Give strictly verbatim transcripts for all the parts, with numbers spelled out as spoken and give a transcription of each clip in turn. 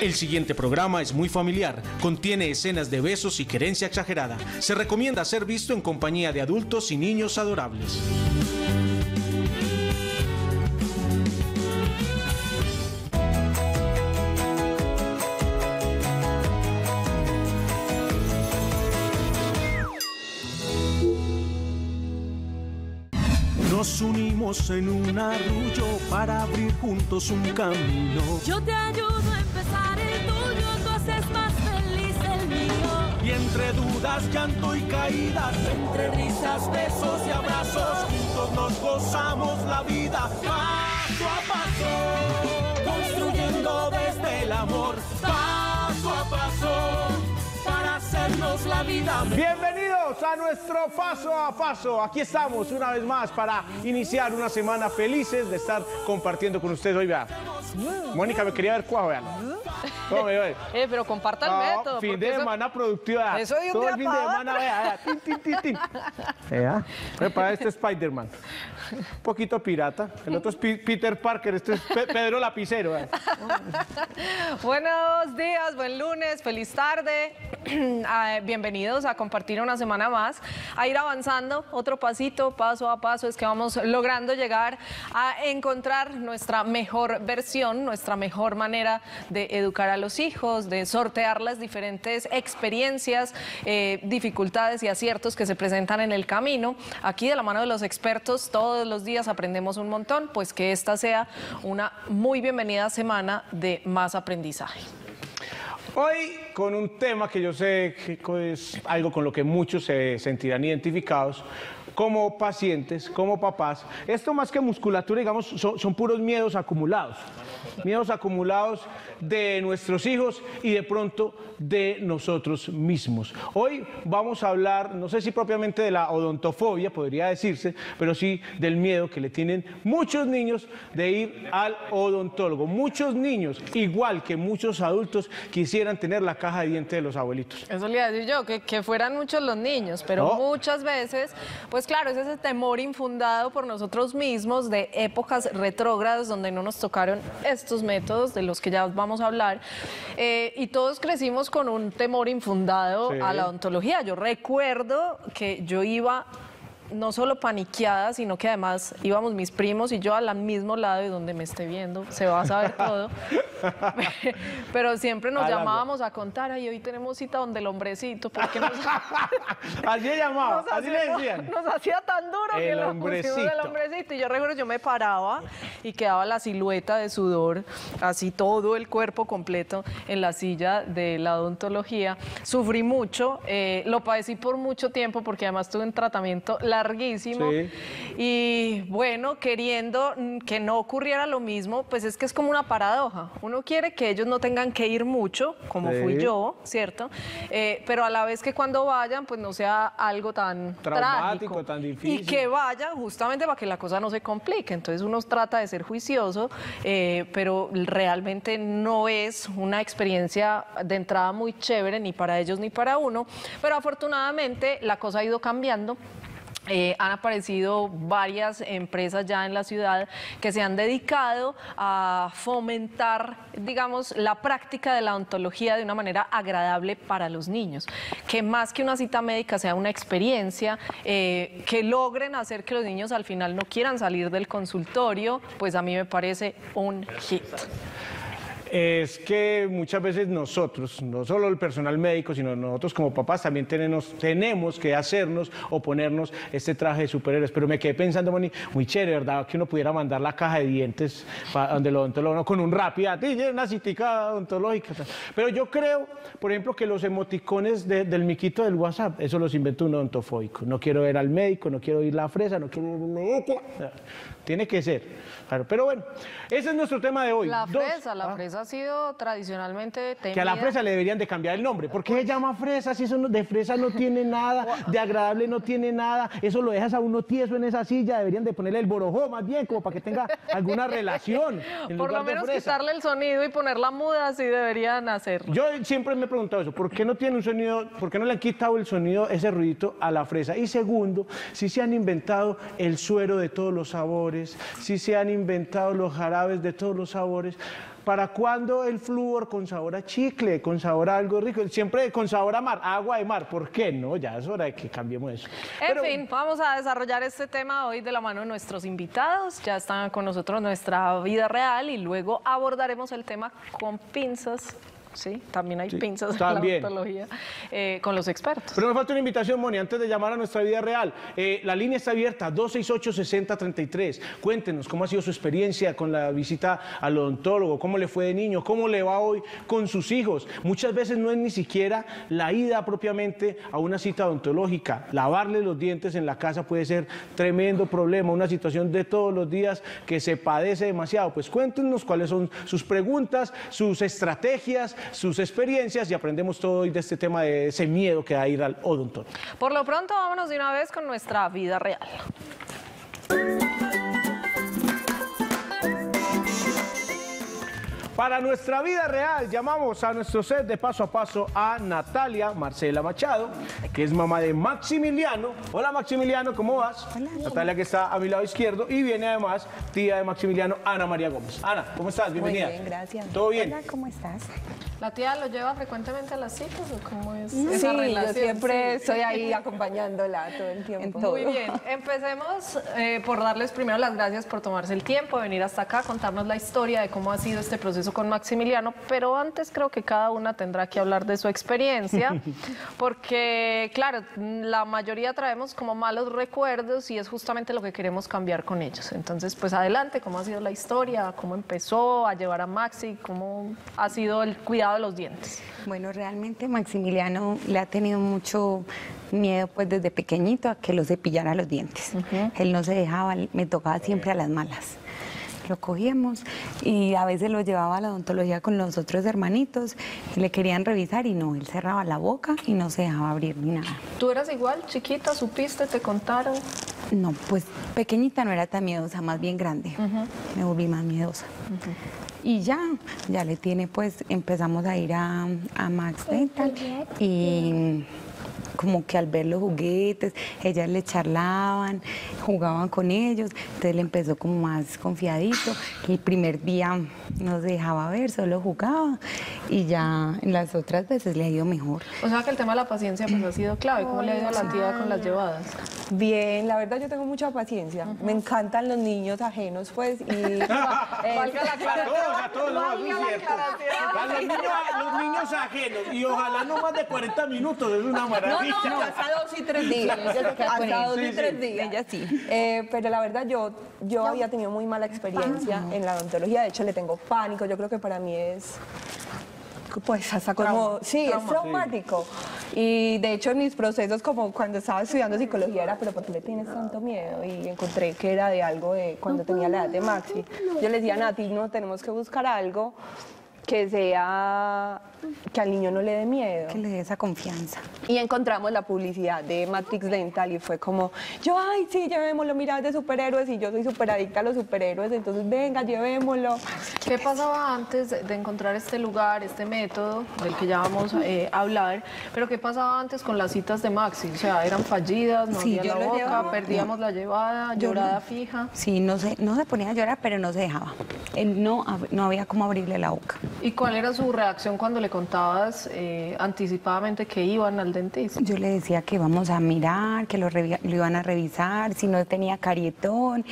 El siguiente programa es muy familiar, contiene escenas de besos y querencia exagerada. Se recomienda ser visto en compañía de adultos y niños adorables. Nos unimos en un arrullo para abrir juntos un camino. Yo te ayudo a empezar el tuyo, tú haces más feliz el mío. Y entre dudas, llanto y caídas, entre risas, besos y abrazos, juntos nos gozamos la vida. Paso a paso, construyendo desde el amor. Paso a paso, para hacernos la vida mejor. Bienvenido a nuestro Paso a Paso. Aquí estamos una vez más para iniciar una semana felices de estar compartiendo con ustedes hoy. Vea, Mónica me quería ver cuajo, vean. Eh, pero compartan no, método. Fin de semana eso... productiva. Eso de un todo día el fin para de semana, vea, vea. Tin, tin, tin. Vea. Para este Spider-Man. Un poquito pirata. El otro es P Peter Parker. Este es Pe Pedro Lapicero. Vea. Buenos días, buen lunes, feliz tarde. Bienvenidos a compartir una semana más, a ir avanzando otro pasito, paso a paso, es que vamos logrando llegar a encontrar nuestra mejor versión, nuestra mejor manera de educar a los hijos, de sortear las diferentes experiencias, eh, dificultades y aciertos que se presentan en el camino. Aquí de la mano de los expertos todos los días aprendemos un montón, pues que esta sea una muy bienvenida semana de más aprendizaje. Hoy con un tema que yo sé que es algo con lo que muchos se sentirán identificados como pacientes, como papás. Esto más que musculatura, digamos, son, son puros miedos acumulados. Miedos acumulados de nuestros hijos y de pronto de nosotros mismos. Hoy vamos a hablar, no sé si propiamente de la odontofobia, podría decirse, pero sí del miedo que le tienen muchos niños de ir al odontólogo. Muchos niños, igual que muchos adultos, quisieran tener la caja de dientes de los abuelitos. Eso le iba a decir yo, que, que fueran muchos los niños, pero no. Muchas veces, pues claro, es ese temor infundado por nosotros mismos de épocas retrógradas donde no nos tocaron estos métodos de los que ya vamos a hablar, eh, y todos crecimos con un temor infundado sí. a la odontología. Yo recuerdo que yo iba no solo paniqueada, sino que además íbamos mis primos y yo al mismo lado, y donde me esté viendo se va a saber todo. Pero siempre nos Alamo. llamábamos a contar, ay, hoy tenemos cita donde el hombrecito, porque nos... así llamaba, nos así hacía, le decían. Nos hacía tan duro el que lo pusimos del hombrecito. Y yo recuerdo, yo me paraba y quedaba la silueta de sudor, así todo el cuerpo completo en la silla de la odontología. Sufrí mucho, eh, lo padecí por mucho tiempo, porque además tuve un tratamiento larguísimo. Sí. Y bueno, queriendo que no ocurriera lo mismo, pues es que es como una paradoja. Uno quiere que ellos no tengan que ir mucho, como sí. fui yo, ¿cierto? Eh, pero a la vez que cuando vayan, pues no sea algo tan traumático, trágico, tan difícil. Y que vayan justamente para que la cosa no se complique. Entonces uno trata de ser juicioso, eh, pero realmente no es una experiencia de entrada muy chévere, ni para ellos ni para uno. Pero afortunadamente la cosa ha ido cambiando. Eh, han aparecido varias empresas ya en la ciudad que se han dedicado a fomentar, digamos, la práctica de la odontología de una manera agradable para los niños. Que más que una cita médica sea una experiencia, eh, que logren hacer que los niños al final no quieran salir del consultorio, pues a mí me parece un hit. Es que muchas veces nosotros, no solo el personal médico, sino nosotros como papás también tenemos, tenemos que hacernos o ponernos este traje de superhéroes. Pero me quedé pensando, Moni, muy chévere, ¿verdad? Que uno pudiera mandar la caja de dientes para donde el odontólogo, ¿no? Con un rápido, una citica odontológica. Pero yo creo, por ejemplo, que los emoticones de, del miquito del WhatsApp, eso los inventó un odontofóbico. No quiero ver al médico, no quiero ir la fresa, no quiero ir... Tiene que ser. Claro, pero bueno, ese es nuestro tema de hoy. La fresa, Dos, la ¿ah? fresa. Ha sido tradicionalmente temida. Que a la fresa le deberían de cambiar el nombre. ¿Por qué se llama fresa si eso no, de fresa no tiene nada, de agradable no tiene nada? Eso lo dejas a uno tieso en esa silla, deberían de ponerle el borojó más bien, como para que tenga alguna relación. Por lo menos quitarle el sonido y ponerla muda, así deberían hacerlo. Yo siempre me he preguntado eso, ¿por qué no tiene un sonido, por qué no le han quitado el sonido, ese ruidito a la fresa? Y segundo, si se han inventado el suero de todos los sabores, si se han inventado los jarabes de todos los sabores, ¿para cuándo el flúor con sabor a chicle, con sabor a algo rico? Siempre con sabor a mar, agua de mar. ¿Por qué no? Ya es hora de que cambiemos eso. En Pero, fin, vamos a desarrollar este tema hoy de la mano de nuestros invitados. Ya están con nosotros Nuestra Vida Real y luego abordaremos el tema con pinzas. Sí, también hay sí, pinzas también. en la odontología eh, con los expertos. Pero me falta una invitación, Moni, antes de llamar a Nuestra Vida Real. Eh, la línea está abierta, dos seis ocho, seis cero tres tres. Cuéntenos cómo ha sido su experiencia con la visita al odontólogo, cómo le fue de niño, cómo le va hoy con sus hijos. Muchas veces no es ni siquiera la ida propiamente a una cita odontológica. Lavarle los dientes en la casa puede ser tremendo problema, una situación de todos los días que se padece demasiado. Pues cuéntenos cuáles son sus preguntas, sus estrategias, sus experiencias, y aprendemos todo hoy de este tema, de ese miedo que da ir al odontólogo. Por lo pronto, vámonos de una vez con Nuestra Vida Real. Para Nuestra Vida Real llamamos a nuestro set de Paso a Paso a Natalia Marcela Machado, que es mamá de Maximiliano. Hola, Maximiliano, ¿cómo vas? Hola. Natalia, que está a mi lado izquierdo, y viene además tía de Maximiliano, Ana María Gómez. Ana, ¿cómo estás? Bienvenida. Muy bien, gracias. ¿Todo bien? Hola, ¿cómo estás? ¿La tía lo lleva frecuentemente a las citas o cómo es sí, esa relación? Yo siempre estoy sí. ahí acompañándola todo el tiempo. Todo. Muy bien, empecemos eh, por darles primero las gracias por tomarse el tiempo de venir hasta acá, contarnos la historia de cómo ha sido este proceso con Maximiliano, pero antes creo que cada una tendrá que hablar de su experiencia, porque claro, la mayoría traemos como malos recuerdos y es justamente lo que queremos cambiar con ellos. Entonces, pues adelante, ¿cómo ha sido la historia? ¿Cómo empezó a llevar a Maxi? ¿Cómo ha sido el cuidado de los dientes? Bueno, realmente Maximiliano le ha tenido mucho miedo pues desde pequeñito a que lo cepillara los dientes. Uh-huh. Él no se dejaba, me tocaba siempre a las malas. Lo cogíamos y a veces lo llevaba a la odontología con los otros hermanitos y le querían revisar y no, él cerraba la boca y no se dejaba abrir ni nada. ¿Tú eras igual, chiquita? ¿Supiste? ¿Te contaron? No, pues pequeñita no era tan miedosa, más bien grande. Uh-huh. Me volví más miedosa. Uh-huh. Y ya, ya le tiene pues, empezamos a ir a, a Max Dental y como que al ver los juguetes, ellas le charlaban, jugaban con ellos, entonces le empezó como más confiadito. El primer día no se dejaba ver, solo jugaba y ya las otras veces le ha ido mejor. O sea que el tema de la paciencia pues ha sido clave. ¿Cómo le ha ido a la tía con las llevadas? Bien, la verdad yo tengo mucha paciencia. Uh-huh. Me encantan los niños ajenos pues y... Valga la clara, a todos, a todos, no, muy cierto. A los niños, los niños ajenos y ojalá no más de cuarenta minutos, es una maravilla. No, no, hasta dos y tres días. Hasta dos y tres días, ella sí. Eh, pero la verdad, yo, yo no. había tenido muy mala experiencia no. en la odontología. De hecho, le tengo pánico. Yo creo que para mí es... Pues hasta como... Trauma. Sí, Trauma, es traumático. Sí. Y de hecho, en mis procesos, como cuando estaba estudiando psicología, era, pero ¿por qué le tienes tanto miedo? Y encontré que era de algo de cuando no, tenía la edad de Maxi. Yo le decía a Nati, no, tenemos que buscar algo que sea, que al niño no le dé miedo. Que le dé esa confianza. Y encontramos la publicidad de Matrix Dental y fue como, yo, ay, sí, llevémoslo, mira, es de superhéroes y yo soy superadicta a los superhéroes, entonces venga, llevémoslo. ¿Qué pasaba antes de encontrar este lugar, este método del que ya vamos eh, a hablar, pero qué pasaba antes con las citas de Maxi? O sea, eran fallidas, no sí, había la boca, llevaba, perdíamos no, la llevada, llorada no, fija. Sí, no se, no se ponía a llorar, pero no se dejaba. Él no, no había cómo abrirle la boca. ¿Y cuál era su reacción cuando le contabas eh, anticipadamente que iban al dentista? Yo le decía que íbamos a mirar, que lo, lo iban a revisar, si no tenía carietón,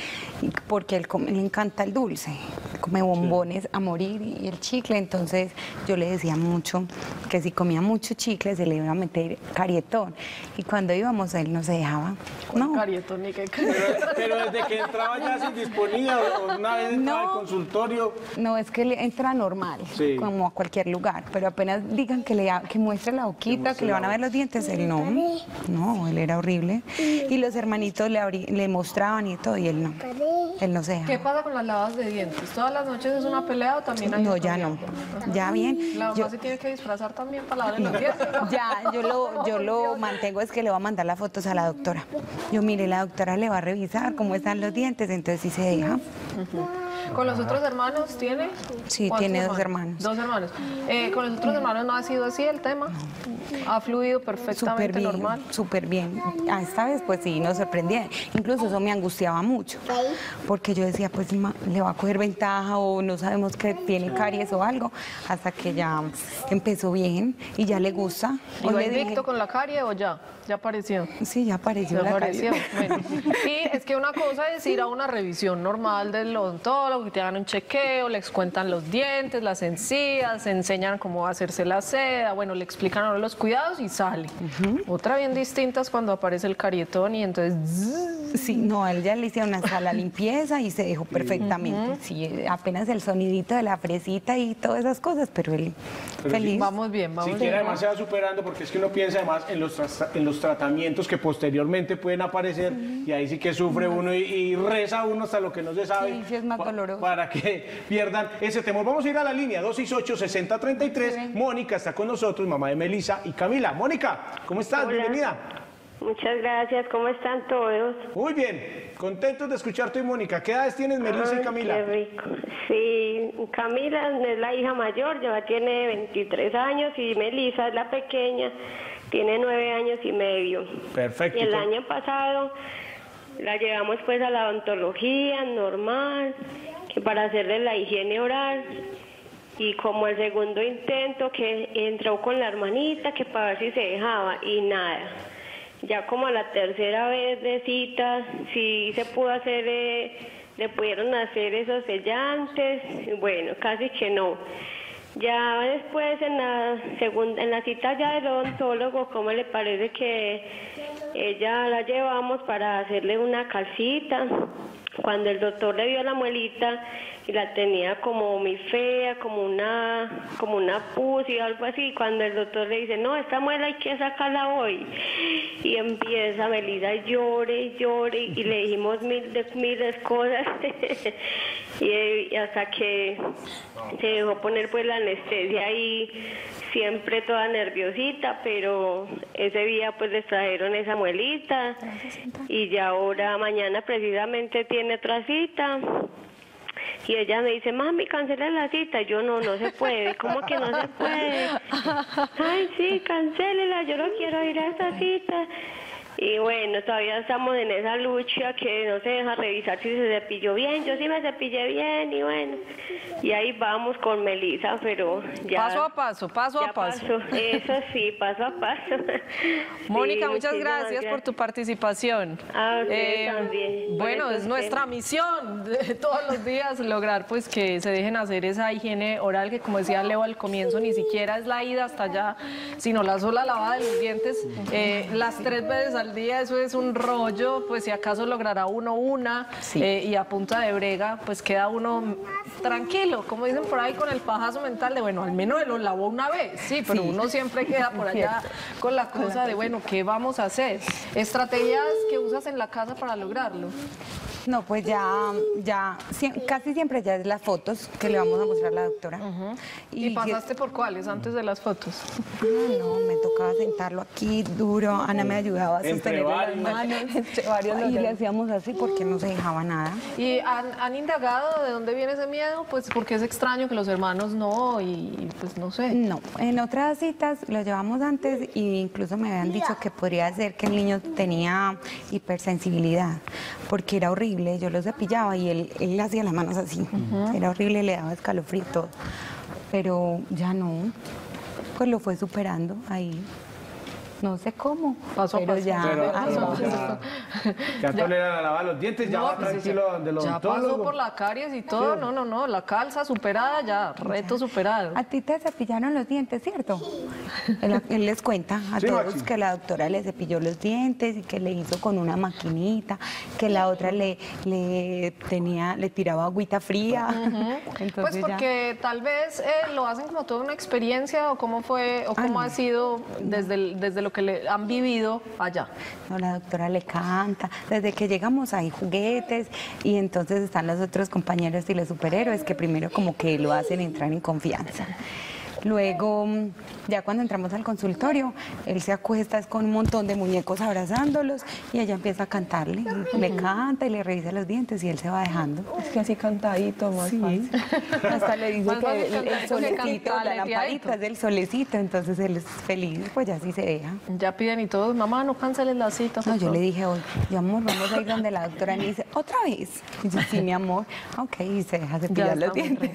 porque él, él le encanta el dulce, come bombones sí. a morir y el chicle, entonces yo le decía mucho que si comía mucho chicle se le iba a meter carietón, y cuando íbamos él no se dejaba. No. Carietón ni qué carietón. Pero, pero desde que entraba ya se indisponía, o una vez entraba al no, consultorio. No, es que le entra normal. Sí. Como a cualquier lugar, pero apenas digan que le que muestre la boquita, que, que le van a ver los dientes, él no, no, él era horrible y los hermanitos le, abrí, le mostraban y todo y él no, él no se dejaba. ¿Qué pasa con las lavadas de dientes? ¿Todas las noches es una pelea o también hay? No, ya no, ya bien. La mamá yo, se tiene que disfrazar también para lavar los dientes. Ya, yo lo, yo lo mantengo, es que le voy a mandar las fotos a la doctora. Yo mire, la doctora le va a revisar cómo están los dientes, entonces sí se deja. Uh-huh. ¿Con los otros hermanos tiene? Sí, tiene hermanos? dos hermanos. Dos hermanos. Eh, ¿Con los otros hermanos no ha sido así el tema? No. ¿Ha fluido perfectamente, super bien, normal? Súper bien. A esta vez, pues sí, nos sorprendía. Incluso eso me angustiaba mucho. Porque yo decía, pues le va a coger ventaja o no sabemos que tiene caries o algo. Hasta que ya empezó bien y ya le gusta. ¿Y va invicto con la carie o ya? ¿Ya apareció? Sí, ya apareció. Ya apareció. Bueno, y es que una cosa es ir a una revisión normal del odontólogo, que te hagan un chequeo, les cuentan los dientes, las encías, enseñan cómo hacerse la seda, bueno, le explican ahora los cuidados y sale. Uh-huh. Otra bien distinta es cuando aparece el carietón y entonces... Sí, no, él ya le hizo una sala limpieza y se dejó perfectamente. Uh-huh. Sí, apenas el sonidito de la fresita y todas esas cosas, pero él pero feliz. Sí, vamos bien, vamos bien. Siquiera además se va superando, porque es que uno piensa además en los, en los tratamientos que posteriormente pueden aparecer, uh-huh, y ahí sí que sufre, uh-huh, uno y, y reza uno hasta lo que no se sabe. Sí, sí es más pa doloroso. Para que pierdan ese temor. Vamos a ir a la línea dos seis ocho, seis cero tres tres. Mónica está con nosotros, mamá de Melissa y Camila. Mónica, ¿cómo estás? Hola. Bienvenida. Muchas gracias, ¿cómo están todos? Muy bien, contentos de escucharte, Mónica. ¿Qué edades tienes, Melissa y Camila? Qué rico. Sí, Camila es la hija mayor, ya tiene veintitrés años, y Melissa es la pequeña, tiene nueve años y medio. Perfecto. Y el año pasado la llevamos pues a la odontología normal, que para hacerle la higiene oral, y como el segundo intento que entró con la hermanita, que para ver si se dejaba, y nada. Ya como a la tercera vez de cita, sí se pudo hacer, eh, le pudieron hacer esos sellantes, bueno, casi que no. Ya después en la segunda, en la cita ya del odontólogo, ¿cómo le parece que ella la llevamos para hacerle una calcita? Cuando el doctor le vio la muelita y la tenía como muy fea, como una, como una pus y algo así, cuando el doctor le dice, no, esta muela hay que sacarla hoy, y empieza Melissa llore y llore, y le dijimos mil de, miles cosas, y, y hasta que se dejó poner pues la anestesia ahí, siempre toda nerviosita, pero ese día pues les trajeron esa muelita, y ya ahora mañana precisamente tiene otra cita. Y ella me dice, mami, cancela la cita. Yo, no, no se puede. ¿Cómo que no se puede? Ay, sí, cancélela, yo no quiero ir a esta cita. Y bueno, todavía estamos en esa lucha que no se deja revisar si se cepilló bien. Yo sí me cepillé bien y bueno. Y ahí vamos con Melissa, pero ya... Paso a paso, paso a paso. Paso. Eso sí, paso a paso. Mónica, sí, muchas gracias, gracias por tu participación. Ah, sí, eh, también. Bueno, es nuestra misión de todos los días lograr pues que se dejen hacer esa higiene oral que, como decía Leo al comienzo, ni siquiera es la ida hasta allá, sino la sola lavada de los dientes, eh, las tres veces al día, eso es un rollo, pues si acaso logrará uno una, sí, eh, y a punta de brega, pues queda uno tranquilo, como dicen por ahí, con el pajazo mental de, bueno, al menos lo lavó una vez, sí, pero sí, uno siempre queda por allá con la cosa de, bueno, ¿qué vamos a hacer? ¿Estrategias que usas en la casa para lograrlo? No, pues ya, ya casi siempre ya es las fotos que le vamos a mostrar a la doctora. Uh-huh. ¿Y, ¿Y pasaste por cuáles antes de las fotos? No, no, me tocaba sentarlo aquí duro, Ana me ayudaba a sostener las manos, entre varios, y le hacíamos así porque no se dejaba nada. ¿Y han, han indagado de dónde viene ese miedo? Pues porque es extraño que los hermanos no, y pues no sé. No, en otras citas lo llevamos antes e incluso me habían dicho que podría ser que el niño tenía hipersensibilidad, porque era horrible. Yo lo cepillaba y él, él hacía las manos así. Uh-huh. Era horrible, le daba escalofrío y todo. Pero ya no, pues lo fue superando ahí. No sé cómo, paso pero a paso. Ya, pero, paso, ya, ya, ya tolera lavar los dientes, ya no, va pues tranquilo ya, de los ya pasó por la caries y todo, sí. no, no, no, la calza superada ya, reto ya. superado. A ti te cepillaron los dientes, ¿cierto? Sí. Él, él les cuenta a sí, todos Maxi. que la doctora le cepilló los dientes y que le hizo con una maquinita, que la otra le, le, tenía, le tiraba agüita fría. Uh-huh. Entonces, pues porque ya... tal vez eh, lo hacen como toda una experiencia, o cómo fue, o cómo Ay, ha sido desde, el, desde lo que le han vivido allá. No, la doctora le canta, desde que llegamos hay juguetes, y entonces están los otros compañeros y los superhéroes que primero como que lo hacen entrar en confianza. Luego, ya cuando entramos al consultorio, él se acuesta con un montón de muñecos abrazándolos y ella empieza a cantarle. Uh-huh. Le canta y le revisa los dientes y él se va dejando. Es que así cantadito, más sí. fácil. Hasta le dice que el, el solecito, canta, la lamparita es del solecito, entonces él es feliz, pues ya así se deja. Ya piden y todos, mamá, no canceles la cita. No, yo le dije hoy, yo amor, vamos a ir donde la doctora me dice, ¿otra vez? Y yo, sí, mi amor. Ok, y se deja cepillar los dientes.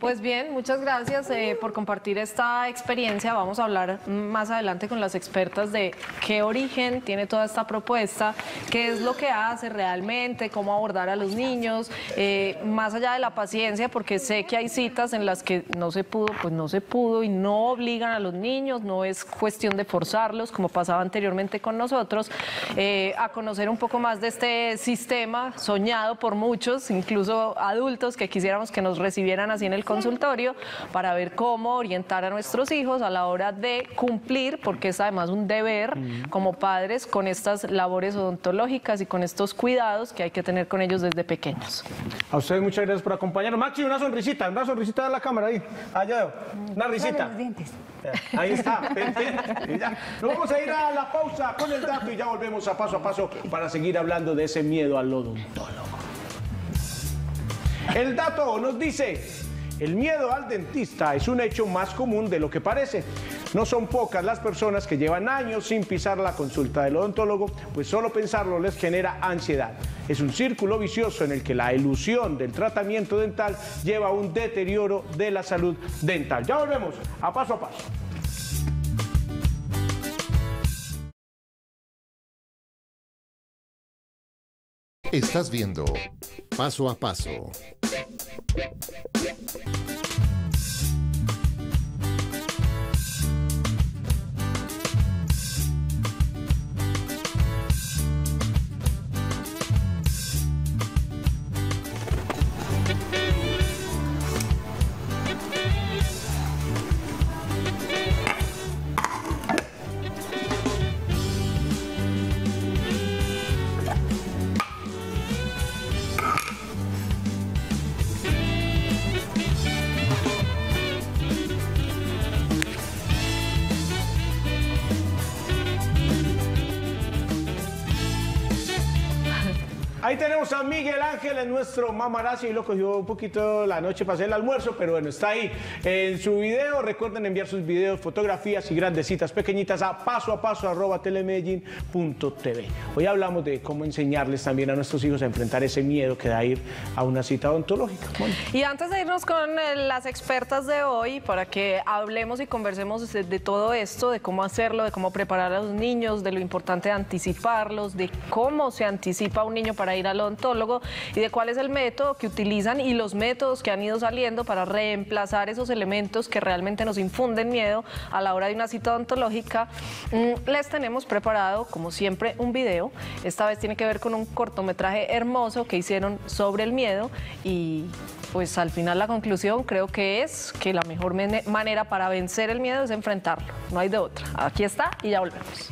Pues bien, muchas gracias eh, por compartir esta experiencia. Vamos a hablar más adelante con las expertas de qué origen tiene toda esta propuesta, qué es lo que hace realmente, cómo abordar a los niños, eh, más allá de la paciencia, porque sé que hay citas en las que no se pudo, pues no se pudo, y no obligan a los niños, no es cuestión de forzarlos, como pasaba anteriormente con nosotros, eh, a conocer un poco más de este sistema soñado por muchos, incluso adultos que quisiéramos que nos recibieran así en el consultorio, para ver cómo orientar a nuestros hijos a la hora de cumplir, porque es además un deber como padres con estas labores odontológicas y con estos cuidados que hay que tener con ellos desde pequeños. A ustedes muchas gracias por acompañarnos. Maxi, una sonrisita, una sonrisita de la cámara ahí. Allá, una risita. Ahí está. Nos vamos a ir a la pausa con el dato y ya volvemos a Paso a Paso para seguir hablando de ese miedo al odontólogo. El dato nos dice, el miedo al dentista es un hecho más común de lo que parece. No son pocas las personas que llevan años sin pisar la consulta del odontólogo, pues solo pensarlo les genera ansiedad. Es un círculo vicioso en el que la ilusión del tratamiento dental lleva a un deterioro de la salud dental. Ya volvemos a Paso a Paso. Estás viendo Paso a Paso. Ahí tenemos a Miguel Ángel, es nuestro mamarazzi, y lo cogió un poquito la noche para hacer el almuerzo, pero bueno, está ahí en su video. Recuerden enviar sus videos, fotografías y grandes citas pequeñitas a paso a paso arroba telemedellin punto tv. Hoy hablamos de cómo enseñarles también a nuestros hijos a enfrentar ese miedo que da ir a una cita odontológica. Bueno. Y antes de irnos con las expertas de hoy, para que hablemos y conversemos de todo esto, de cómo hacerlo, de cómo preparar a los niños, de lo importante de anticiparlos, de cómo se anticipa un niño para ir al odontólogo y de cuál es el método que utilizan y los métodos que han ido saliendo para reemplazar esos elementos que realmente nos infunden miedo a la hora de una cita odontológica. Les tenemos preparado, como siempre, un video. Esta vez tiene que ver con un cortometraje hermoso que hicieron sobre el miedo y pues al final la conclusión creo que es que la mejor manera para vencer el miedo es enfrentarlo, no hay de otra. Aquí está y ya volvemos.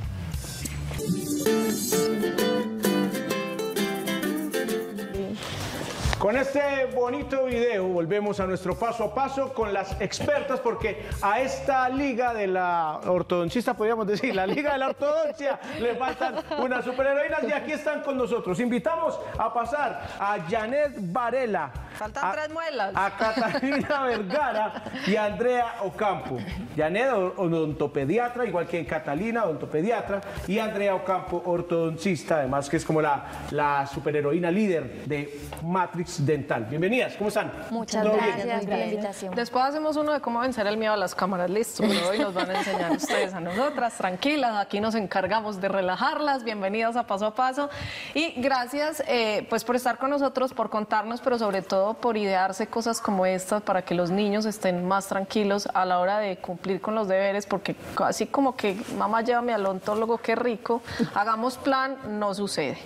Con este bonito video volvemos a nuestro Paso a Paso con las expertas, porque a esta liga de la ortodoncista, podríamos decir, la liga de la ortodoncia, le faltan unas superheroínas y aquí están con nosotros. Invitamos a pasar a Janet Varela. Faltan a, tres muelas. A Catalina Vergara y a Andrea Ocampo. Janet, odontopediatra, igual que Catalina, odontopediatra, y Andrea Ocampo, ortodoncista, además que es como la, la superheroína líder de Matrix Dental. Bienvenidas, ¿cómo están? Muchas gracias por la invitación. Después hacemos uno de cómo vencer el miedo a las cámaras, listo, pero hoy nos van a enseñar ustedes a nosotras, tranquilas, aquí nos encargamos de relajarlas. Bienvenidas a Paso a Paso y gracias eh, pues por estar con nosotros, por contarnos, pero sobre todo por idearse cosas como estas para que los niños estén más tranquilos a la hora de cumplir con los deberes, porque así como que mamá llévame al odontólogo, qué rico, hagamos plan, no sucede.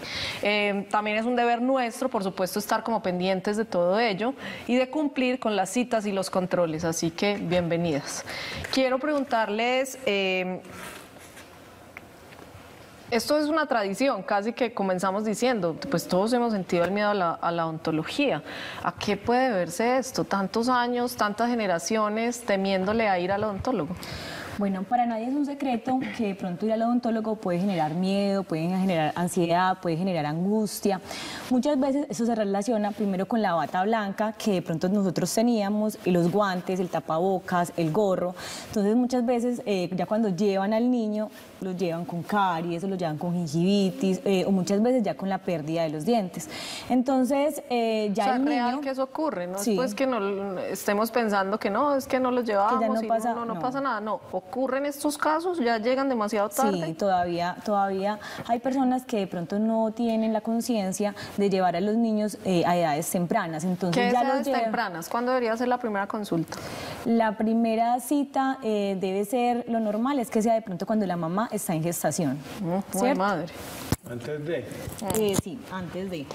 Eh, también es un deber nuestro, por supuesto, estar como pendientes de todo ello y de cumplir con las citas y los controles, así que bienvenidas. Quiero preguntarles... Eh, Esto es una tradición, casi que comenzamos diciendo, pues todos hemos sentido el miedo a la, a la odontología. ¿A qué puede deberse esto? Tantos años, tantas generaciones temiéndole a ir al odontólogo. Bueno, para nadie es un secreto que de pronto ir al odontólogo puede generar miedo, puede generar ansiedad, puede generar angustia. Muchas veces eso se relaciona primero con la bata blanca que de pronto nosotros teníamos, y los guantes, el tapabocas, el gorro. Entonces muchas veces eh, ya cuando llevan al niño, lo llevan con caries, o lo llevan con gingivitis, eh, o muchas veces ya con la pérdida de los dientes. Entonces eh, ya o sea, el real niño, que eso ocurre, no sí. es pues que no estemos pensando que no, es que no los llevamos, no, y pasa, no, no, no pasa nada, no. ¿Ocurren estos casos? ¿Ya llegan demasiado tarde? Sí, todavía, todavía hay personas que de pronto no tienen la conciencia de llevar a los niños eh, a edades tempranas. Entonces, ¿qué es ya edades los tempranas? ¿Cuándo debería ser la primera consulta? La primera cita eh, debe ser, lo normal es que sea de pronto cuando la mamá está en gestación. Oh, ¡ay, madre! Antes de. Eh, sí, antes de.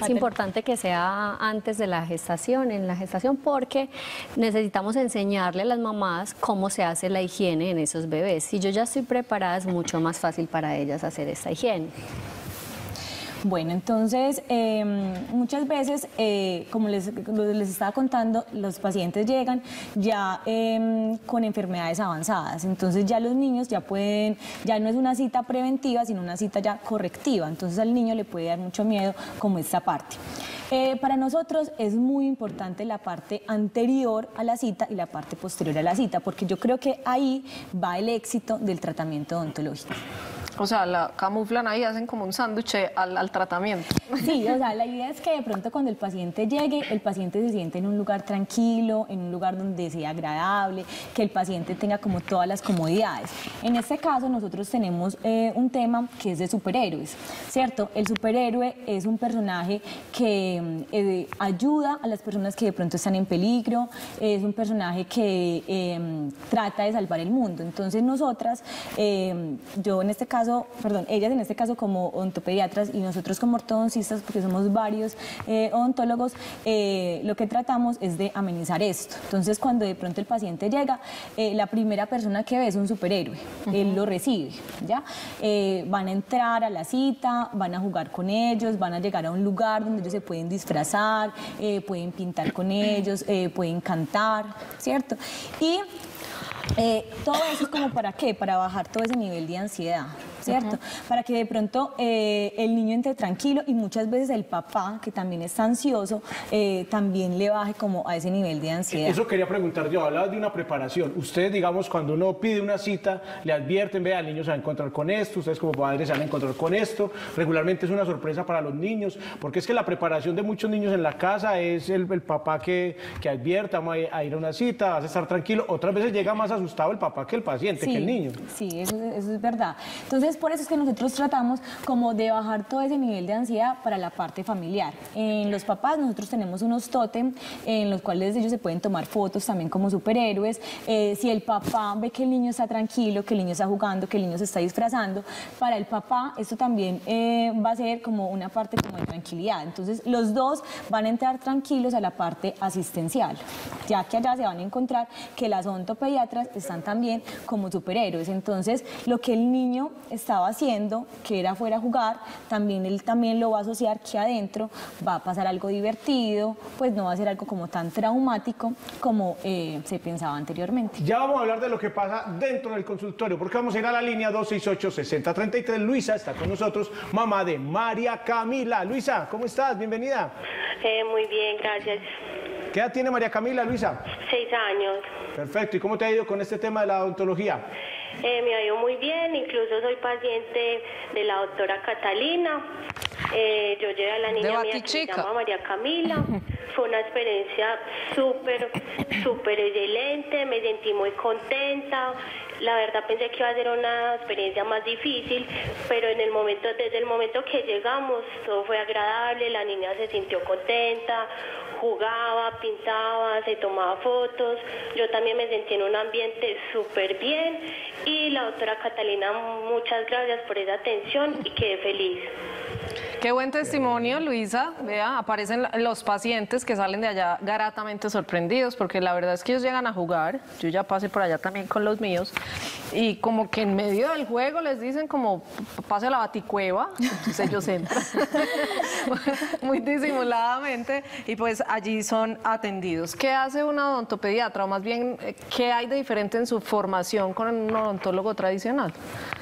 Es importante que sea antes de la gestación, en la gestación, porque necesitamos enseñarle a las mamás cómo se hace la higiene en esos bebés. Si yo ya estoy preparada, es mucho más fácil para ellas hacer esta higiene. Bueno, entonces, eh, muchas veces, eh, como les, les estaba contando, los pacientes llegan ya eh, con enfermedades avanzadas. Entonces ya los niños ya pueden, ya no es una cita preventiva, sino una cita ya correctiva. Entonces al niño le puede dar mucho miedo como esta parte. Eh, para nosotros es muy importante la parte anterior a la cita y la parte posterior a la cita, porque yo creo que ahí va el éxito del tratamiento odontológico. O sea, la camuflan ahí, hacen como un sándwich al, al tratamiento. Sí, o sea, la idea es que de pronto cuando el paciente llegue, el paciente se siente en un lugar tranquilo, en un lugar donde sea agradable, que el paciente tenga como todas las comodidades. En este caso nosotros tenemos eh, un tema que es de superhéroes, ¿cierto? El superhéroe es un personaje que eh, ayuda a las personas que de pronto están en peligro, es un personaje que eh, trata de salvar el mundo. Entonces nosotras, eh, yo en este caso, perdón, ellas en este caso como odontopediatras y nosotros como ortodoncistas, porque somos varios eh, odontólogos, eh, lo que tratamos es de amenizar esto. Entonces cuando de pronto el paciente llega, eh, la primera persona que ve es un superhéroe, uh-huh. él lo recibe, ¿ya? Eh, van a entrar a la cita, van a jugar con ellos, van a llegar a un lugar donde ellos se pueden disfrazar, eh, pueden pintar con ellos, eh, pueden cantar, ¿cierto? Y Eh, todo eso es como para qué, para bajar todo ese nivel de ansiedad, ¿cierto? Uh-huh. Para que de pronto eh, el niño entre tranquilo, y muchas veces el papá, que también está ansioso, eh, también le baje como a ese nivel de ansiedad. Eso quería preguntar yo, hablabas de una preparación. Ustedes, digamos, cuando uno pide una cita, le advierten, vea, el niño se va a encontrar con esto, ustedes como padres se van a encontrar con esto. Regularmente es una sorpresa para los niños, porque es que la preparación de muchos niños en la casa es el, el papá que, que advierte, vamos a, a ir a una cita, vas a estar tranquilo. Otras veces llega más asustado el papá que el paciente, sí, que el niño. Sí, eso, eso es verdad. Entonces, por eso es que nosotros tratamos como de bajar todo ese nivel de ansiedad para la parte familiar. En los papás nosotros tenemos unos tótem en los cuales ellos se pueden tomar fotos también como superhéroes. Eh, si el papá ve que el niño está tranquilo, que el niño está jugando, que el niño se está disfrazando, para el papá esto también eh, va a ser como una parte como de tranquilidad. Entonces, los dos van a entrar tranquilos a la parte asistencial, ya que allá se van a encontrar que las odontopediatras están también como superhéroes. Entonces lo que el niño estaba haciendo, que era fuera a jugar, también él también lo va a asociar que adentro va a pasar algo divertido, pues no va a ser algo como tan traumático como eh, se pensaba anteriormente. Ya vamos a hablar de lo que pasa dentro del consultorio, porque vamos a ir a la línea dos seis ocho, seis cero tres tres. Luisa está con nosotros, mamá de María Camila. Luisa, ¿cómo estás? Bienvenida. Eh, muy bien, gracias. ¿Qué edad tiene María Camila, Luisa? Seis años. Perfecto. ¿Y cómo te ha ido con este tema de la odontología? Eh, me ha ido muy bien. Incluso soy paciente de la doctora Catalina. Eh, yo llevé a la niña mía que se llama María Camila. Fue una experiencia súper, súper excelente. Me sentí muy contenta. La verdad pensé que iba a ser una experiencia más difícil, pero en el momento, desde el momento que llegamos, todo fue agradable, la niña se sintió contenta, jugaba, pintaba, se tomaba fotos, yo también me sentí en un ambiente súper bien, y la doctora Catalina, muchas gracias por esa atención y quedé feliz. Qué buen testimonio, Luisa. Vea, aparecen los pacientes que salen de allá gratamente sorprendidos, porque la verdad es que ellos llegan a jugar. Yo ya pasé por allá también con los míos. Y como que en medio del juego les dicen como, pase a la baticueva. Entonces ellos entran muy disimuladamente y pues allí son atendidos. ¿Qué hace un odontopediatra? O más bien, ¿qué hay de diferente en su formación con un odontólogo tradicional?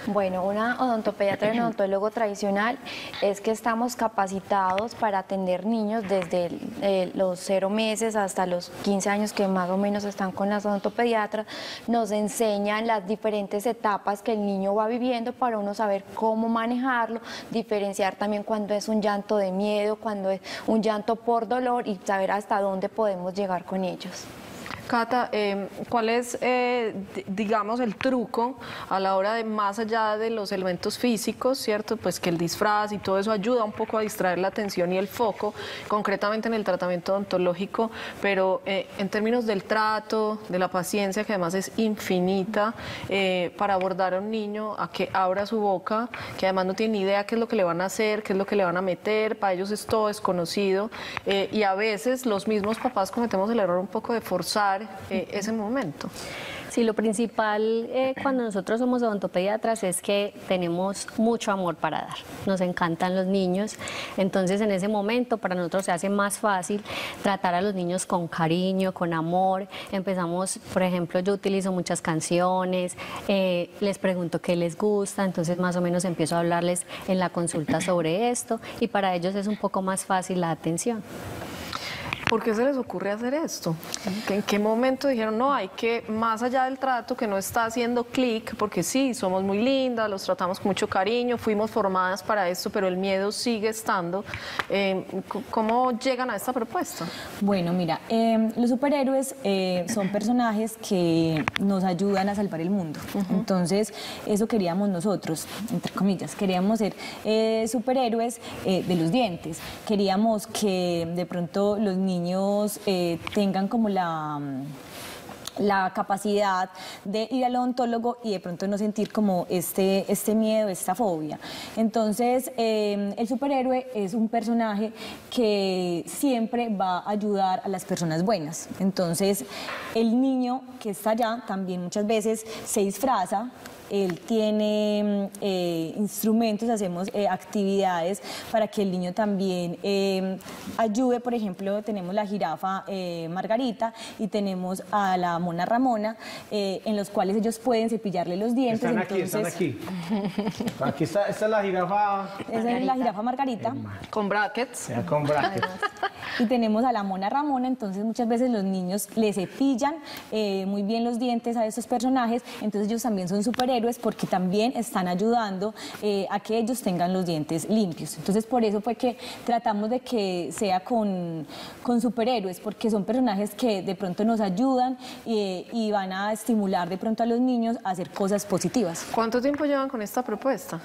Bueno, una odontopediatra y un odontólogo tradicional es que estamos capacitados para atender niños desde el, eh, los cero meses hasta los quince años que más o menos están con las odontopediatras. Nos enseñan las diferentes etapas que el niño va viviendo para uno saber cómo manejarlo, diferenciar también cuando es un llanto de miedo, cuando es un llanto por dolor y saber hasta dónde podemos llegar con ellos. Cata, eh, ¿cuál es, eh, digamos, el truco a la hora de, más allá de los elementos físicos, cierto? Pues que el disfraz y todo eso ayuda un poco a distraer la atención y el foco, concretamente en el tratamiento odontológico, pero eh, en términos del trato, de la paciencia, que además es infinita, eh, para abordar a un niño a que abra su boca, que además no tiene ni idea qué es lo que le van a hacer, qué es lo que le van a meter, para ellos es todo desconocido, eh, y a veces los mismos papás cometemos el error un poco de forzar Eh, ese momento. Sí, lo principal eh, cuando nosotros somos odontopediatras es que tenemos mucho amor para dar. Nos encantan los niños, entonces en ese momento para nosotros se hace más fácil tratar a los niños con cariño, con amor. Empezamos, por ejemplo, yo utilizo muchas canciones, eh, les pregunto qué les gusta, entonces más o menos empiezo a hablarles en la consulta sobre esto y para ellos es un poco más fácil la atención. ¿Por qué se les ocurre hacer esto? ¿En qué momento dijeron, no, hay que, más allá del trato que no está haciendo clic, porque sí, somos muy lindas, los tratamos con mucho cariño, fuimos formadas para esto, pero el miedo sigue estando? Eh, ¿Cómo llegan a esta propuesta? Bueno, mira, eh, los superhéroes eh, son personajes que nos ayudan a salvar el mundo. Uh-huh. Entonces, eso queríamos nosotros, entre comillas, queríamos ser eh, superhéroes eh, de los dientes. Queríamos que de pronto los niños niños eh, tengan como la, la capacidad de ir al odontólogo y de pronto no sentir como este, este miedo, esta fobia. Entonces, eh, el superhéroe es un personaje que siempre va a ayudar a las personas buenas. Entonces, el niño que está allá también muchas veces se disfraza. Él tiene eh, instrumentos, hacemos eh, actividades para que el niño también eh, ayude. Por ejemplo, tenemos la jirafa eh, Margarita y tenemos a la mona Ramona, eh, en los cuales ellos pueden cepillarle los dientes. Están aquí, entonces... están aquí. Aquí está, esta es la jirafa... Esa es la jirafa Margarita. Con brackets. Ya, con brackets. Y tenemos a la mona Ramona, entonces muchas veces los niños le cepillan eh, muy bien los dientes a estos personajes, entonces ellos también son superhéroes, porque también están ayudando eh, a que ellos tengan los dientes limpios. Entonces por eso fue que tratamos de que sea con, con superhéroes, porque son personajes que de pronto nos ayudan eh, y van a estimular de pronto a los niños a hacer cosas positivas. ¿Cuánto tiempo llevan con esta propuesta?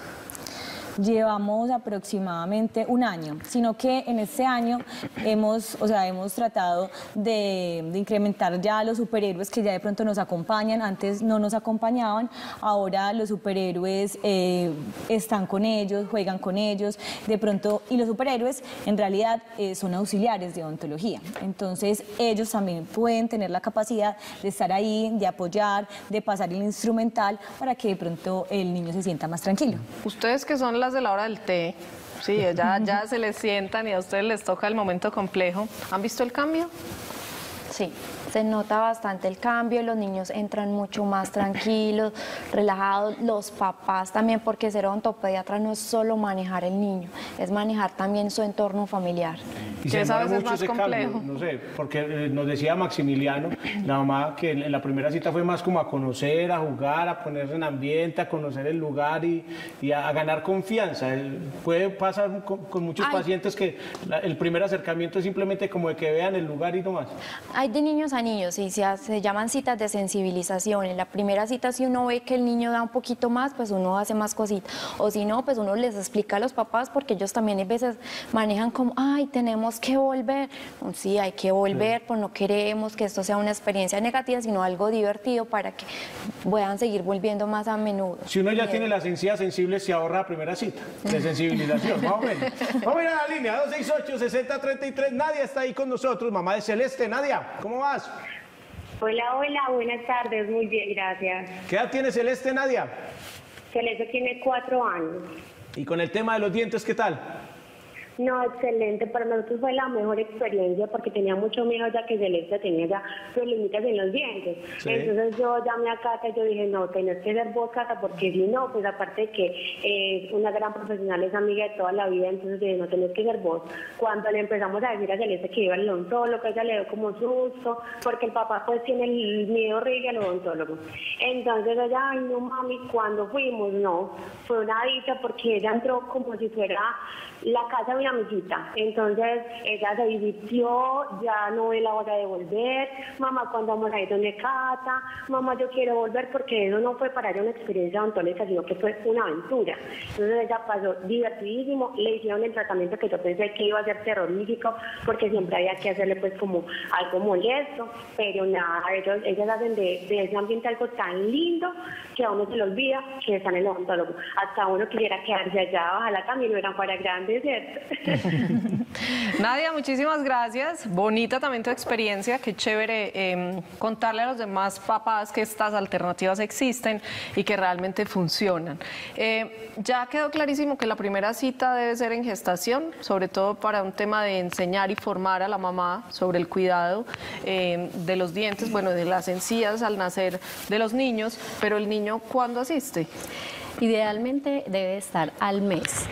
Llevamos aproximadamente un año, sino que en este año hemos, o sea, hemos tratado de, de incrementar ya los superhéroes que ya de pronto nos acompañan. Antes no nos acompañaban, ahora los superhéroes eh, están con ellos, juegan con ellos, de pronto, y los superhéroes en realidad eh, son auxiliares de odontología, entonces ellos también pueden tener la capacidad de estar ahí, de apoyar, de pasar el instrumental para que de pronto el niño se sienta más tranquilo. Ustedes que son las de la hora del té, sí, ya, ya se les sientan y a ustedes les toca el momento complejo. ¿Han visto el cambio? Sí, se nota bastante el cambio, los niños entran mucho más tranquilos, relajados, los papás también, porque ser odontopediatra no es solo manejar el niño, es manejar también su entorno familiar. Y se demora mucho ese cambio, no sé, porque nos decía Maximiliano, la mamá, que en la primera cita fue más como a conocer, a jugar, a ponerse en ambiente, a conocer el lugar y, y a, a ganar confianza. El, puede pasar con, con muchos Ay. pacientes que la, el primer acercamiento es simplemente como de que vean el lugar y no más. Hay de niños a niños, y se, se llaman citas de sensibilización. En la primera cita, si uno ve que el niño da un poquito más, pues uno hace más cositas. O si no, pues uno les explica a los papás, porque ellos también a veces manejan como, ay, tenemos tenemos que volver. Pues sí, hay que volver, pues no queremos que esto sea una experiencia negativa, sino algo divertido para que puedan seguir volviendo más a menudo. Si uno ya tiene las encías sensibles, se ahorra la primera cita de sensibilización, más o menos. Vamos a ir a la línea dos seis ocho, seis cero tres tres. Nadia está ahí con nosotros, mamá de Celeste. Nadia, ¿cómo vas? Hola, hola, buenas tardes, muy bien, gracias. ¿Qué edad tiene Celeste, Nadia? Celeste tiene cuatro años. ¿Y con el tema de los dientes qué tal? No, excelente, para nosotros fue la mejor experiencia porque tenía mucho miedo ya que Celeste tenía ya problemitas en los dientes. Sí. Entonces yo llamé a Cata y yo dije, no, tenés que ser vos, Cata, porque si no, pues aparte de que es eh, una gran profesional, es amiga de toda la vida, entonces dije, no, tenés que ser vos. Cuando le empezamos a decir a Celeste que iba al odontólogo, ella le dio como susto, porque el papá pues tiene el miedo horrible al odontólogo. Entonces ella, ay no mami, cuando fuimos, no, fue una dicha porque ella entró como si fuera la casa de una amiguita, entonces ella se divirtió, ya no ve la hora de volver, mamá cuando vamos a ir donde Cata, mamá yo quiero volver porque eso no fue para ella una experiencia odontóloga, sino que fue una aventura, entonces ella pasó divertidísimo, le hicieron el tratamiento que yo pensé que iba a ser terrorífico, porque siempre había que hacerle pues como algo molesto, pero nada, ellos, ellas hacen de, de ese ambiente algo tan lindo que a uno se le olvida que están en el odontólogo, hasta uno quisiera quedarse allá, ojalá también lo eran para grandes, ¿cierto? Nadia, muchísimas gracias. Bonita también tu experiencia, qué chévere eh, contarle a los demás papás que estas alternativas existen y que realmente funcionan. Eh, ya quedó clarísimo que la primera cita debe ser en gestación, sobre todo para un tema de enseñar y formar a la mamá sobre el cuidado eh, de los dientes, bueno, de las encías al nacer de los niños, pero el niño, ¿cuándo asiste? Idealmente debe estar al mes.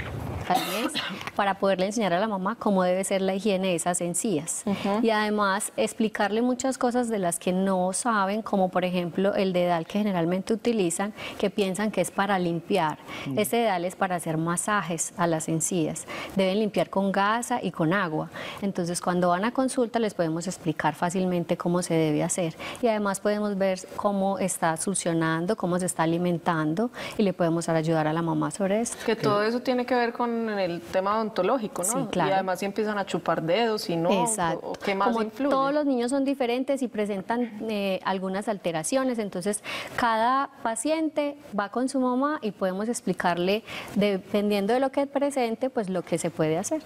Para poderle enseñar a la mamá cómo debe ser la higiene de esas encías. Uh-huh. Y además explicarle muchas cosas de las que no saben, como por ejemplo el dedal que generalmente utilizan, que piensan que es para limpiar. Uh-huh. Ese dedal es para hacer masajes a las encías. Deben limpiar con gasa y con agua. Entonces cuando van a consulta les podemos explicar fácilmente cómo se debe hacer. Y además podemos ver cómo está succionando, cómo se está alimentando y le podemos ayudar a la mamá sobre eso. Que todo eso tiene que ver con en el tema odontológico, ¿no? Sí, claro. Y además si empiezan a chupar dedos y no, exacto. ¿Qué más como influye? Todos los niños son diferentes y presentan eh, algunas alteraciones, entonces cada paciente va con su mamá y podemos explicarle, dependiendo de lo que presente, pues lo que se puede hacer.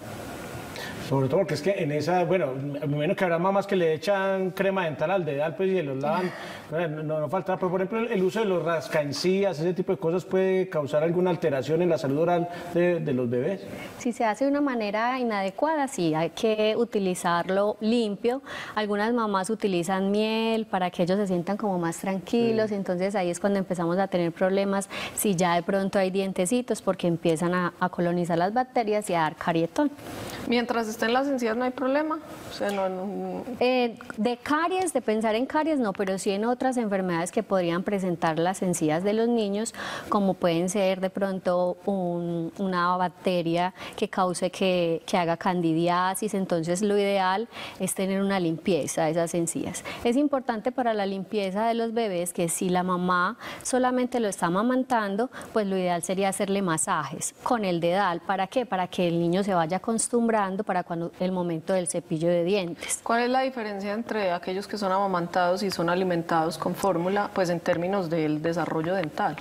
Sobre todo porque es que en esa, bueno, menos que habrá mamás que le echan crema dental al dedal, pues, y los lavan, no, no, no falta, pero por ejemplo el, el uso de los rascaencías, ese tipo de cosas puede causar alguna alteración en la salud oral de, de los bebés. Si se hace de una manera inadecuada, sí, hay que utilizarlo limpio, algunas mamás utilizan miel para que ellos se sientan como más tranquilos, sí. Entonces ahí es cuando empezamos a tener problemas, si ya de pronto hay dientecitos, porque empiezan a, a colonizar las bacterias y a dar carietón. Mientras estén las encías no hay problema. O sea, no, no... Eh, de caries, de pensar en caries no, pero sí en otras enfermedades que podrían presentar las encías de los niños, como pueden ser de pronto un, una bacteria que cause que, que haga candidiasis, entonces lo ideal es tener una limpieza de esas encías. Es importante para la limpieza de los bebés que si la mamá solamente lo está amamantando, pues lo ideal sería hacerle masajes con el dedal. ¿Para qué? Para que el niño se vaya acostumbrando para cuando el momento del cepillo de dientes. ¿Cuál es la diferencia entre aquellos que son amamantados y son alimentados con fórmula, pues en términos del desarrollo dental?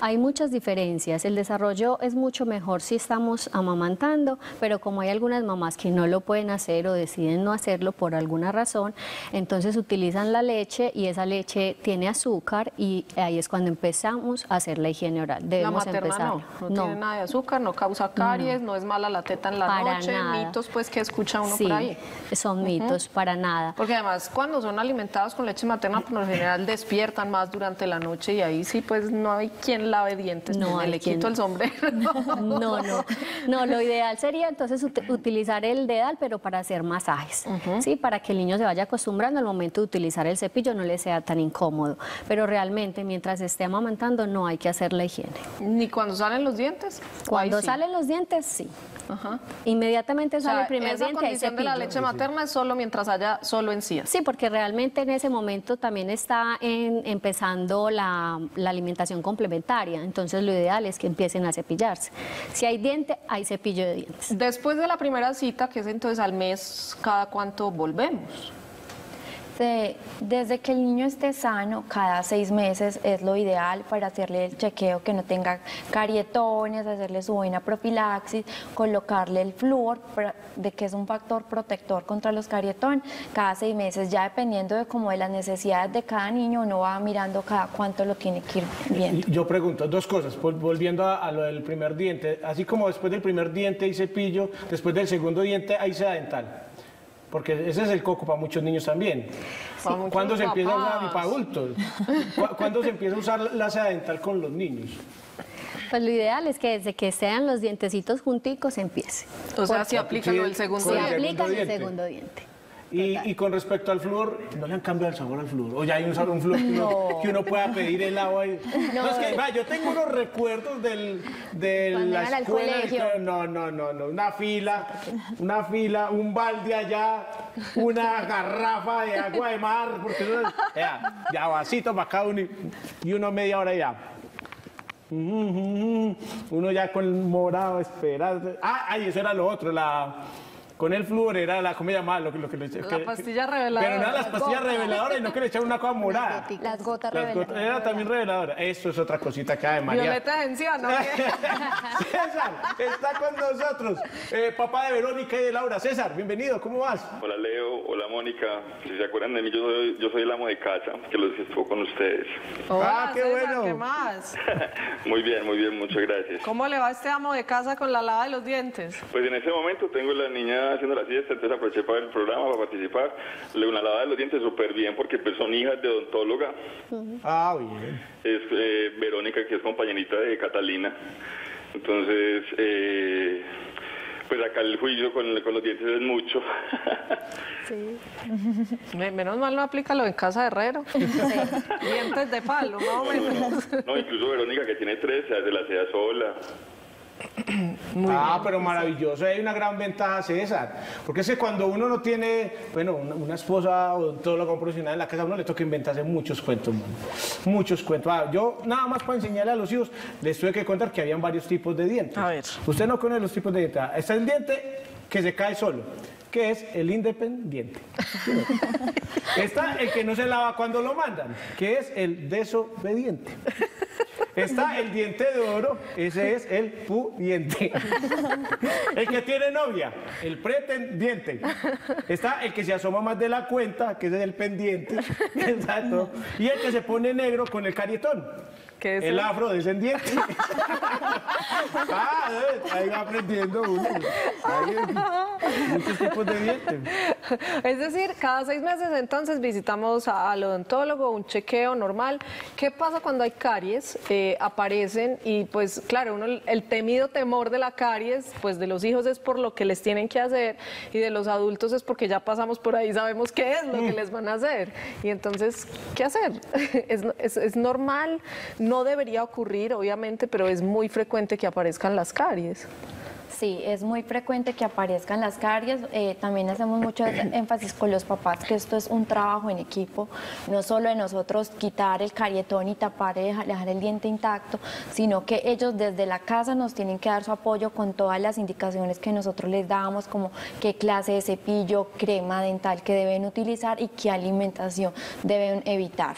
Hay muchas diferencias, el desarrollo es mucho mejor si estamos amamantando, pero como hay algunas mamás que no lo pueden hacer o deciden no hacerlo por alguna razón, entonces utilizan la leche y esa leche tiene azúcar y ahí es cuando empezamos a hacer la higiene oral. Debemos la materna empezar. No, no, no tiene nada de azúcar, no causa caries, no, no es mala la teta en la para noche, nada. Mitos pues que escucha uno sí, por ahí. Son uh-huh. mitos, para nada. Porque además cuando son alimentados con leche materna por lo general despiertan más durante la noche y ahí sí pues no hay quien lave dientes, no le quito el sombrero. No, no, no, lo ideal sería entonces ut utilizar el dedal, pero para hacer masajes, uh-huh. ¿sí? Para que el niño se vaya acostumbrando al momento de utilizar el cepillo, no le sea tan incómodo, pero realmente mientras esté amamantando no hay que hacer la higiene. ¿Ni cuando salen los dientes? Cuando salen los dientes, sí. Ajá. Inmediatamente sale o sea, el primer diente. Esa condición de la leche materna es solo mientras haya solo encía. Sí, porque realmente en ese momento también está en, empezando la, la alimentación complementaria. Entonces lo ideal es que empiecen a cepillarse. Si hay diente, hay cepillo de dientes. Después de la primera cita, que es entonces al mes, ¿cada cuánto volvemos? Desde que el niño esté sano, cada seis meses es lo ideal para hacerle el chequeo, que no tenga carietones, hacerle su buena profilaxis, colocarle el flúor, de que es un factor protector contra los carietones, cada seis meses, ya dependiendo de como de las necesidades de cada niño, uno va mirando cada cuánto lo tiene que ir viendo. Yo pregunto dos cosas, volviendo a, a lo del primer diente, así como después del primer diente hay cepillo, después del segundo diente hay seda dental. Porque ese es el coco para muchos niños también. Sí. ¿Cuándo se empieza a usar, y para adultos? ¿Cuándo se empieza a usar la seda dental con los niños? Pues lo ideal es que desde que sean los dientecitos junticos se empiece. O sea, se aplica el segundo diente. Se aplica el segundo diente. Y, y con respecto al flúor, ¿no le han cambiado el sabor al flúor? ¿O ya hay un sabor un flúor que, no. uno, que uno pueda pedir helado ahí? No, no es que, va, yo tengo unos recuerdos del, de la escuela, al colegio. No, no, no, no, una fila, una fila, un balde allá, una garrafa de agua de mar, porque uno, ya, ya vasito para cada uno y, y uno media hora ya. Uno ya con morado, esperando. Ah, ay, eso era lo otro, la... Con el flúor era la, ¿cómo llamaba? Lo, lo que le, la que, pastilla reveladora. Pero no las pastillas gotas. reveladoras y no que le echaban una cosa morada. Las gotas las reveladoras. Gotas, era también reveladora. Eso es otra cosita que hay, María. Violeta Gencia, ¿no? César, está con nosotros. Eh, papá de Verónica y de Laura. César, bienvenido, ¿cómo vas? Hola, Leo. Hola, Mónica. Si se acuerdan de mí, yo soy, yo soy el amo de casa, que los estuvo con ustedes. Hola, ah, qué César, bueno. ¿Qué más? Muy bien, muy bien, muchas gracias. ¿Cómo le va a este amo de casa con la lava de los dientes? Pues en ese momento tengo la niña haciendo la siesta, entonces aproveché para el programa, para participar. Una lavada de los dientes súper bien, porque pues son hijas de odontóloga. Uh-huh. Ah, bien. Es eh, Verónica, que es compañerita de Catalina. Entonces, eh, pues acá el juicio con, con los dientes es mucho. Sí. Menos mal no aplica lo en casa de herrero. Sí. Dientes de palo, más o menos. No, no, no, incluso Verónica, que tiene tres, se hace la seda sola. Muy ah, bien, pero maravilloso, hay una gran ventaja, César, porque es que cuando uno no tiene, bueno, una, una esposa o todo lo profesional en la casa, a uno le toca inventarse muchos cuentos, muchos cuentos. Ah, yo nada más para enseñarle a los hijos, les tuve que contar que habían varios tipos de dientes. A ver. Usted no conoce los tipos de dientes. Está el diente que se cae solo, que es el independiente. Está el que no se lava cuando lo mandan, que es el desobediente. Está el diente de oro, ese es el pudiente. El que tiene novia, el pretendiente. Está el que se asoma más de la cuenta, que es el pendiente. Exacto. Y el que se pone negro con el carietón. ¿Qué es el, el afrodescendiente? Ah, ahí va aprendiendo uno. Hay muchos tipos de dientes. Es decir, cada seis meses entonces visitamos al odontólogo, un chequeo normal. ¿Qué pasa cuando hay caries? Eh, aparecen y pues claro, uno, el temido temor de la caries, pues de los hijos es por lo que les tienen que hacer y de los adultos es porque ya pasamos por ahí, sabemos qué es lo que les van a hacer. Y entonces, ¿qué hacer? Es, es, es normal. No debería ocurrir, obviamente, pero es muy frecuente que aparezcan las caries. Sí, es muy frecuente que aparezcan las caries. Eh, también hacemos mucho énfasis con los papás que esto es un trabajo en equipo, no solo de nosotros quitar el carietón y tapar, y dejar el diente intacto, sino que ellos desde la casa nos tienen que dar su apoyo con todas las indicaciones que nosotros les damos, como qué clase de cepillo, crema dental que deben utilizar y qué alimentación deben evitar.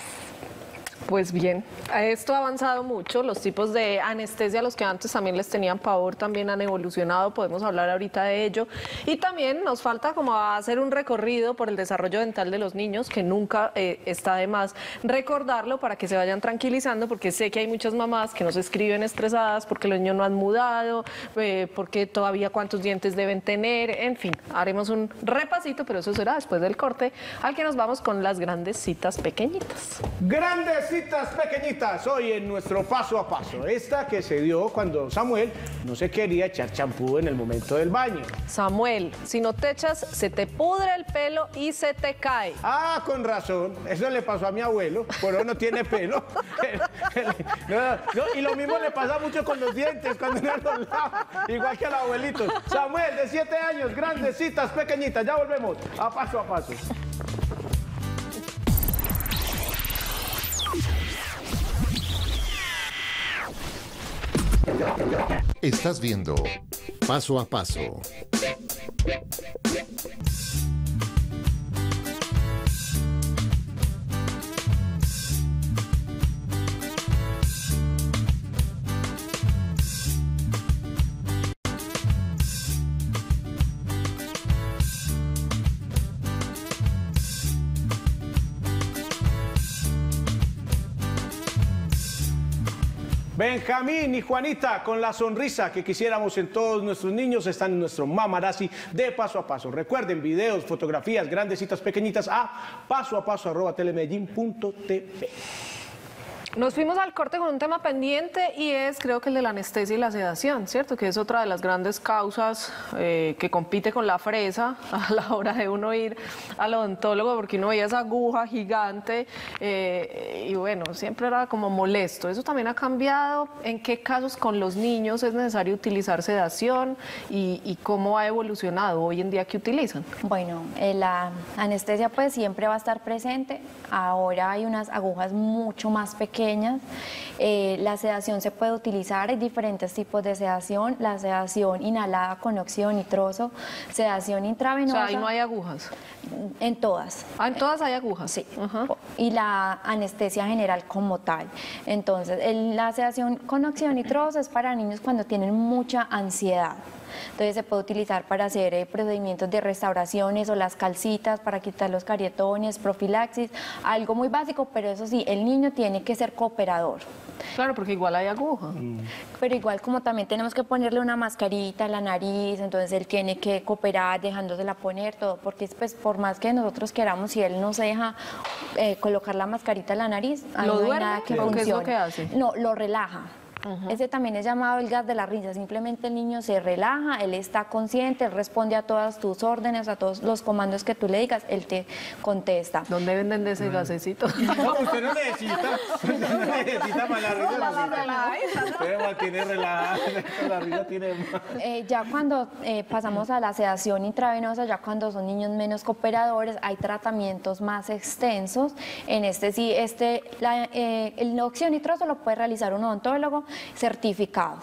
Pues bien, esto ha avanzado mucho, los tipos de anestesia, los que antes también les tenían pavor, también han evolucionado, podemos hablar ahorita de ello. Y también nos falta como hacer un recorrido por el desarrollo dental de los niños, que nunca eh, está de más recordarlo para que se vayan tranquilizando, porque sé que hay muchas mamás que nos escriben estresadas porque los niños no han mudado, eh, porque todavía cuántos dientes deben tener, en fin, haremos un repasito, pero eso será después del corte, al que nos vamos con las grandes citas pequeñitas. ¡Grandes citas! Piedritas pequeñitas, hoy en nuestro paso a paso. Esta que se dio cuando Samuel no se quería echar champú en el momento del baño. Samuel, si no te echas, se te pudre el pelo y se te cae. Ah, con razón. Eso le pasó a mi abuelo, pero no tiene pelo. no, no, y lo mismo le pasa mucho con los dientes, cuando no los lava, igual que al abuelito. Samuel, de siete años, grandecitas pequeñitas. Ya volvemos a paso a paso. Estás viendo Paso a Paso. Benjamín y Juanita, con la sonrisa que quisiéramos en todos nuestros niños, están en nuestro Mamarazzi de Paso a Paso. Recuerden, videos, fotografías, grandecitas, pequeñitas, a paso a paso arroba telemedellín punto t v. Nos fuimos al corte con un tema pendiente y es, creo que el de la anestesia y la sedación, ¿cierto? Que es otra de las grandes causas eh, que compite con la fresa a la hora de uno ir al odontólogo, porque uno veía esa aguja gigante eh, y bueno, siempre era como molesto. Eso también ha cambiado. ¿En qué casos con los niños es necesario utilizar sedación y, y cómo ha evolucionado hoy en día que utilizan? Bueno, eh, la anestesia pues siempre va a estar presente. Ahora hay unas agujas mucho más pequeñas. Eh, la sedación se puede utilizar, hay diferentes tipos de sedación, la sedación inhalada con óxido nitroso, sedación intravenosa. O sea, ahí no hay agujas. En todas. Ah, en todas hay agujas. Sí. Uh-huh. Y la anestesia general como tal. Entonces, el, la sedación con óxido nitroso es para niños cuando tienen mucha ansiedad. Entonces se puede utilizar para hacer eh, procedimientos de restauraciones o las calcitas, para quitar los carietones, profilaxis, algo muy básico, pero eso sí, el niño tiene que ser cooperador. Claro, porque igual hay aguja. Mm. Pero igual como también tenemos que ponerle una mascarita en la nariz, entonces él tiene que cooperar dejándosela poner, todo, porque pues, por más que nosotros queramos, si él no se deja eh, colocar la mascarita en la nariz, ahí no hay nada que funcione. ¿Qué es lo que hace? No, lo relaja. Uh-huh. Ese también es llamado el gas de la risa, simplemente el niño se relaja, él está consciente, él responde a todas tus órdenes, a todos los comandos que tú le digas, él te contesta. ¿Dónde venden de ese bueno. gasecito? No, usted no necesita, usted no necesita más la risa. La, la, la, la, usted igual tiene relajada, la risa tiene más. Eh, ya cuando eh, pasamos a la sedación intravenosa, ya cuando son niños menos cooperadores, hay tratamientos más extensos. En este sí, este, la, eh, el óxido nitroso lo puede realizar un odontólogo certificado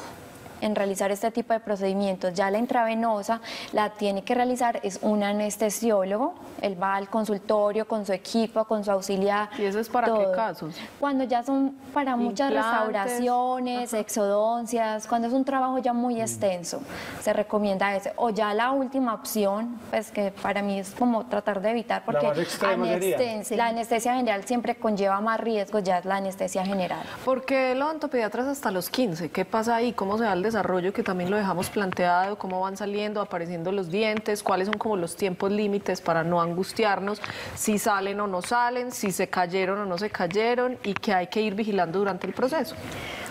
en realizar este tipo de procedimientos. Ya la intravenosa la tiene que realizar es un anestesiólogo, él va al consultorio con su equipo, con su auxiliar. ¿Y eso es para todo. Qué casos? Cuando ya son para muchas implantes, restauraciones, ajá. exodoncias, cuando es un trabajo ya muy extenso, mm. se recomienda ese. O ya la última opción, pues que para mí es como tratar de evitar, porque la, anestesia, sí. la anestesia general siempre conlleva más riesgos, ya es la anestesia general. Porque el odontopediatra es hasta los quince, ¿qué pasa ahí? ¿Cómo se da el desarrollo, que también lo dejamos planteado, cómo van saliendo, apareciendo los dientes, cuáles son como los tiempos límites para no angustiarnos, si salen o no salen, si se cayeron o no se cayeron y que hay que ir vigilando durante el proceso?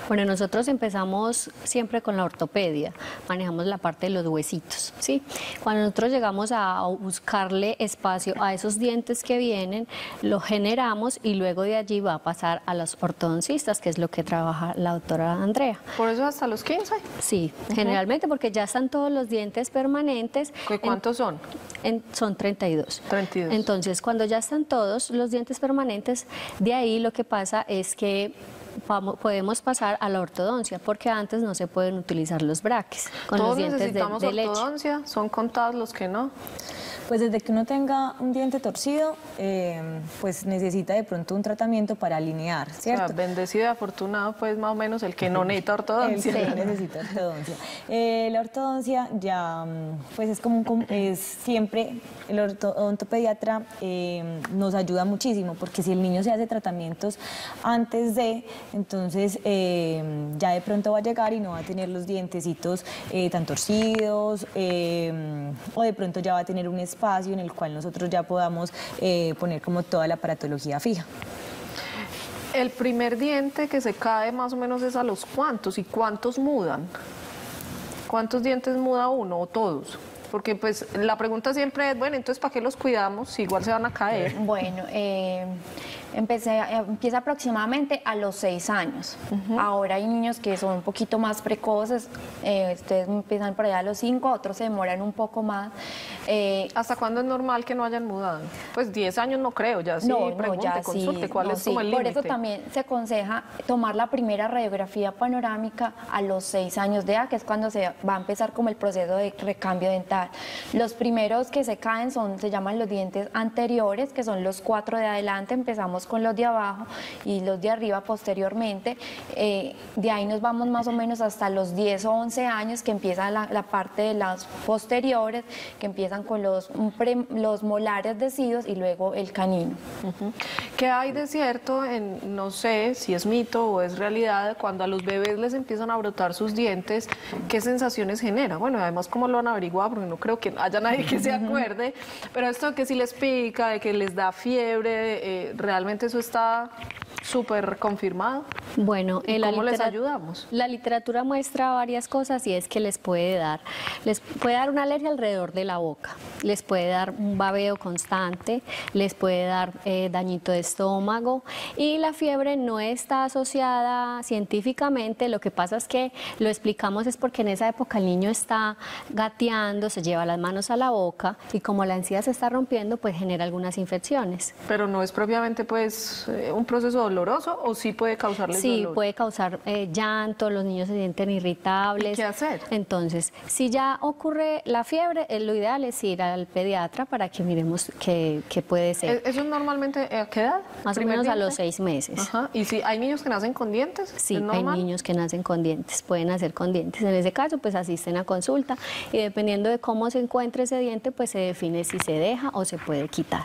Bueno, nosotros empezamos siempre con la ortopedia, manejamos la parte de los huesitos, ¿sí? Cuando nosotros llegamos a buscarle espacio a esos dientes que vienen, lo generamos y luego de allí va a pasar a los ortodoncistas, que es lo que trabaja la doctora Andrea. ¿Por eso hasta los quince? Sí, uh-huh. generalmente porque ya están todos los dientes permanentes. ¿Cuántos en, son? En, son treinta y dos. treinta y dos. Entonces, cuando ya están todos los dientes permanentes, de ahí lo que pasa es que podemos pasar a la ortodoncia, porque antes no se pueden utilizar los braques con los dientes de, de leche. ¿Son contados los que no? Pues desde que uno tenga un diente torcido, eh, pues necesita de pronto un tratamiento para alinear, ¿cierto? O sea, bendecido y afortunado, pues más o menos el que no necesita ortodoncia. El que no necesita ortodoncia. Eh, la ortodoncia ya, pues es como un, es siempre, el odontopediatra eh, nos ayuda muchísimo, porque si el niño se hace tratamientos antes de, entonces eh, ya de pronto va a llegar y no va a tener los dientecitos eh, tan torcidos, eh, o de pronto ya va a tener un espacio en el cual nosotros ya podamos eh, poner como toda la aparatología fija. El primer diente que se cae más o menos es a los cuantos, y cuántos mudan. ¿Cuántos dientes muda uno o todos? Porque pues la pregunta siempre es, bueno, entonces ¿para qué los cuidamos si igual se van a caer? Bueno, eh, empecé, empieza aproximadamente a los seis años. Uh-huh. Ahora hay niños que son un poquito más precoces, eh, ustedes empiezan por allá a los cinco, otros se demoran un poco más. Eh, ¿Hasta cuándo es normal que no hayan mudado? Pues diez años no creo, ya sí, no, pregunte, no, ya consulte, sí, cuál no, es sí. como el límite. Por eso también se aconseja tomar la primera radiografía panorámica a los seis años de edad, que es cuando se va a empezar como el proceso de recambio dental. Los primeros que se caen son, se llaman los dientes anteriores, que son los cuatro de adelante, empezamos con los de abajo y los de arriba posteriormente, eh, de ahí nos vamos más o menos hasta los diez o once años, que empieza la, la parte de las posteriores, que empiezan con los, pre, los molares decidos y luego el canino. Uh-huh. ¿Qué hay de cierto en, no sé si es mito o es realidad, cuando a los bebés les empiezan a brotar sus dientes, qué sensaciones genera? Bueno, además, ¿cómo lo han averiguado? Porque no creo que haya nadie que se acuerde, pero esto de que si les pica, de que les da fiebre, eh, ¿realmente eso está súper confirmado? Bueno, ¿Y ¿cómo les ayudamos? La literatura muestra varias cosas, y es que les puede dar, les puede dar una alergia alrededor de la boca, les puede dar un babeo constante, les puede dar eh, dañito de estómago, y la fiebre no está asociada científicamente. Lo que pasa es que lo explicamos es porque en esa época el niño está gateando, se lleva las manos a la boca, y como la encía se está rompiendo, pues genera algunas infecciones. Pero no es propiamente pues un proceso doloroso, o sí puede causarles sí, dolor. Sí, puede causar eh, llanto, los niños se sienten irritables. ¿Y qué hacer? Entonces, si ya ocurre la fiebre, eh, lo ideal es ir al pediatra para que miremos qué, qué puede ser. ¿Eso normalmente a qué edad? Más o menos diente? a los seis meses. Ajá. ¿Y si hay niños que nacen con dientes? Sí, hay niños que nacen con dientes, pueden nacer con dientes. En ese caso, pues asisten a consulta, y dependiendo de cómo se encuentre ese diente, pues se define si se deja o se puede quitar.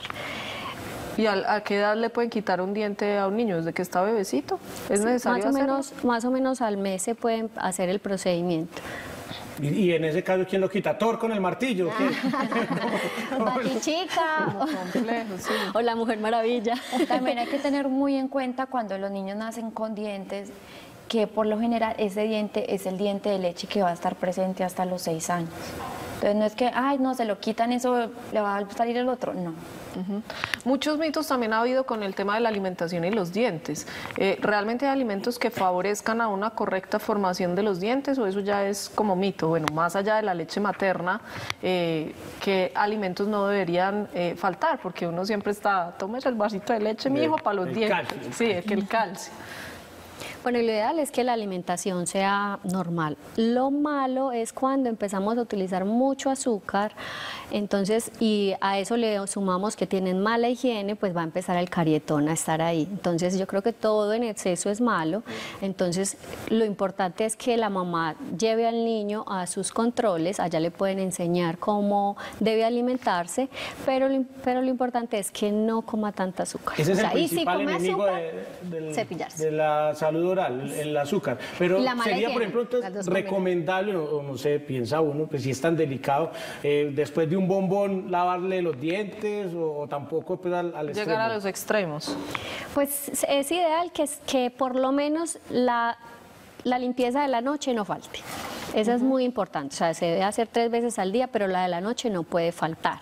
¿Y a, a qué edad le pueden quitar un diente a un niño? ¿Desde que está bebecito? ¿Es necesario hacerlo? Más o menos, más o menos al mes se pueden hacer el procedimiento. Y, y en ese caso, ¿quién lo quita? ¿Thor con el martillo? Batichica. Sí. O la Mujer Maravilla. También hay que tener muy en cuenta, cuando los niños nacen con dientes, que por lo general ese diente es el diente de leche que va a estar presente hasta los seis años. Entonces no es que, ay, no, se lo quitan, eso le va a salir el otro, no. Uh-huh. Muchos mitos también ha habido con el tema de la alimentación y los dientes. Eh, ¿Realmente hay alimentos que favorezcan a una correcta formación de los dientes, o eso ya es como mito? Bueno, más allá de la leche materna, eh, ¿qué alimentos no deberían eh, faltar? Porque uno siempre está, tómese el vasito de leche, mi hijo, para los el dientes. Calcio. Sí, es que el calcio. Bueno, lo ideal es que la alimentación sea normal. Lo malo es cuando empezamos a utilizar mucho azúcar, entonces, y a eso le sumamos que tienen mala higiene, pues va a empezar el carietón a estar ahí. Entonces, yo creo que todo en exceso es malo. Entonces, lo importante es que la mamá lleve al niño a sus controles, allá le pueden enseñar cómo debe alimentarse, pero lo, pero lo importante es que no coma tanta azúcar. Ese es el o sea, principal y si come enemigo azúcar, de, del, cepillarse. de la salud oral, el azúcar. Pero sería, higiene, por ejemplo, entonces, recomendable, o no sé, piensa uno, pues si es tan delicado, eh, después de un bombón, lavarle los dientes, o, o tampoco pues, al, al extremo. Llegar a los extremos. Pues es ideal que, que por lo menos la, la limpieza de la noche no falte. Esa uh-huh. es muy importante, o sea, se debe hacer tres veces al día, pero la de la noche no puede faltar.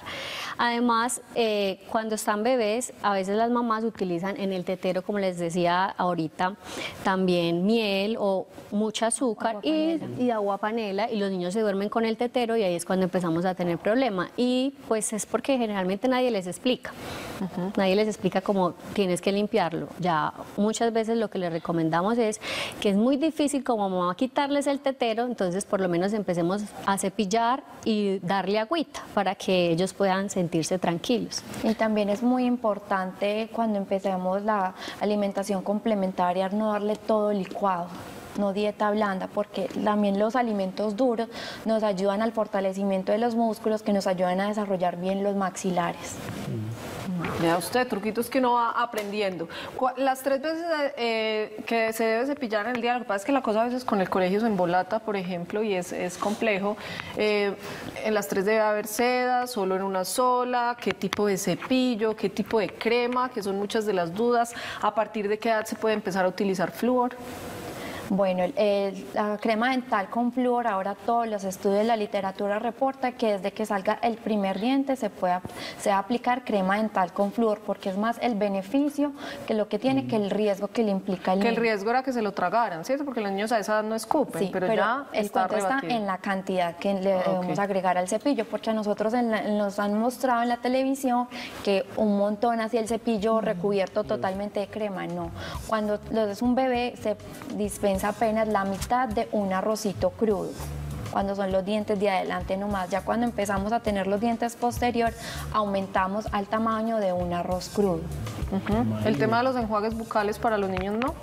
Además, eh, cuando están bebés, a veces las mamás utilizan en el tetero, como les decía ahorita, también miel o mucha azúcar agua y, y agua panela, y los niños se duermen con el tetero, y ahí es cuando empezamos a tener problemas. Y pues es porque generalmente nadie les explica, uh-huh. nadie les explica cómo tienes que limpiarlo. Ya muchas veces lo que les recomendamos es que es muy difícil como mamá quitarles el tetero, entonces por lo menos empecemos a cepillar y darle agüita para que ellos puedan sentir sentirse tranquilos. Y también es muy importante, cuando empecemos la alimentación complementaria, no darle todo licuado, no dieta blanda, porque también los alimentos duros nos ayudan al fortalecimiento de los músculos, que nos ayudan a desarrollar bien los maxilares. Mm. Vea usted, truquitos que uno va aprendiendo. Las tres veces eh, que se debe cepillar en el día, lo que pasa es que la cosa a veces con el colegio se embolata, por ejemplo, y es, es complejo. Eh, en las tres debe haber seda, solo en una sola, qué tipo de cepillo, qué tipo de crema, que son muchas de las dudas. ¿A partir de qué edad se puede empezar a utilizar flúor? Bueno, eh, la crema dental con flúor, ahora todos los estudios, la literatura reporta que desde que salga el primer diente se puede se va a aplicar crema dental con flúor, porque es más el beneficio que lo que tiene mm. que el riesgo que le implica el Que niño. El riesgo era que se lo tragaran, ¿cierto? Porque los niños a esa edad no escupen, sí, pero, pero ya el está cuento rebatido. Está en la cantidad que le okay. debemos agregar al cepillo, porque a nosotros en la, nos han mostrado en la televisión que un montón así el cepillo recubierto mm. totalmente de crema, no. Cuando es un bebé se dispensa apenas la mitad de un arrocito crudo, cuando son los dientes de adelante nomás. Ya cuando empezamos a tener los dientes posterior, aumentamos al tamaño de un arroz crudo. Uh-huh. ¿El tema de los enjuagues bucales para los niños no?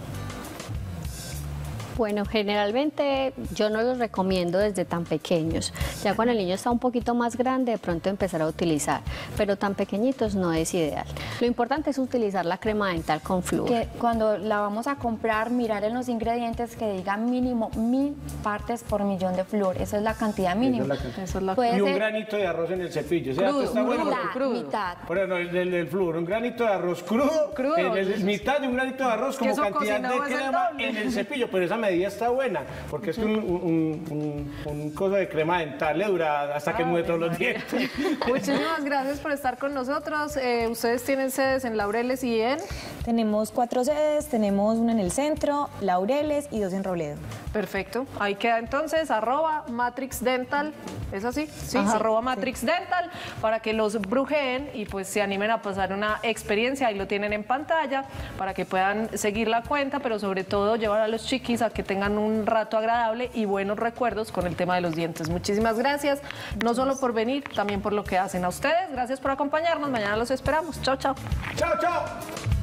Bueno, generalmente yo no los recomiendo desde tan pequeños. Ya cuando el niño está un poquito más grande, de pronto empezar a utilizar, pero tan pequeñitos no es ideal. Lo importante es utilizar la crema dental con flúor. Que cuando la vamos a comprar, mirar en los ingredientes que diga mínimo mil partes por millón de flúor. Esa es la cantidad mínima. Esa es la cantidad. Eso es la cantidad. Y un granito de arroz en el cepillo. O sea, crudo, está bueno, la crudo. Mitad. Pero no, el, el, el flúor, un granito de arroz crudo, crudo. El, el, el mitad de un granito de arroz como cantidad de crema el en el cepillo, pero esa medida está buena, porque es que un, un, un, un cosa de crema dental le dura hasta que mueve todos los dientes. Muchísimas gracias por estar con nosotros. Eh, ustedes tienen sedes en Laureles y en... Tenemos cuatro sedes, tenemos una en el centro, Laureles, y dos en Robledo. Perfecto, ahí queda entonces, arroba Matrix Dental, ¿es así? Sí, Ajá, arroba sí. Matrix Dental, para que los brujeen y pues se animen a pasar una experiencia. Ahí lo tienen en pantalla, para que puedan seguir la cuenta, pero sobre todo llevar a los chiquis a que tengan un rato agradable y buenos recuerdos con el tema de los dientes. Muchísimas gracias, no solo por venir, también por lo que hacen. A ustedes, gracias por acompañarnos, mañana los esperamos. Chao, chao. Chao, chao.